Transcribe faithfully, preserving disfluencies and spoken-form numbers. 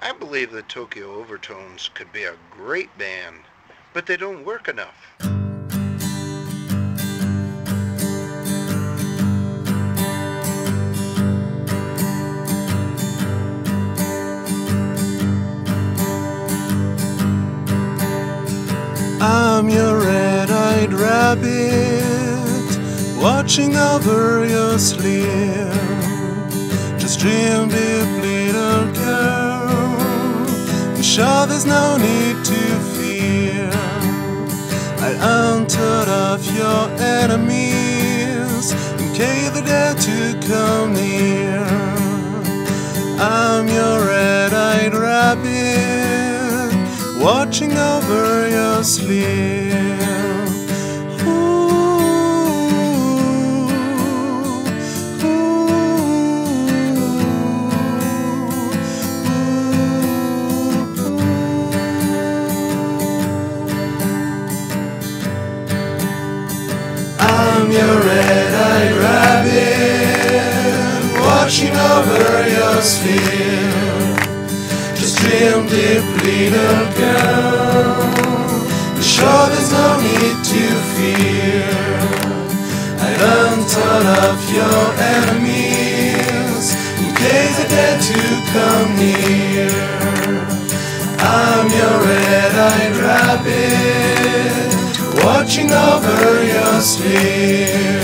I believe the Tokyo Overtones could be a great band, but they don't work enough. I'm your red-eyed rabbit, watching over your sleep. Just dream deeply, little girl. I'm sure there's no need to fear. I untold of your enemies, in case they dare to come near. I'm your red-eyed rabbit, watching over your sleep. Ooh, ooh, ooh. I'm your red-eyed rabbit, watching over your sleep. Dream deeply, little girl. I'm sure there's no need to fear. I learned all of your enemies, in case they dare to come near. I'm your red-eyed rabbit, watching over your sleep.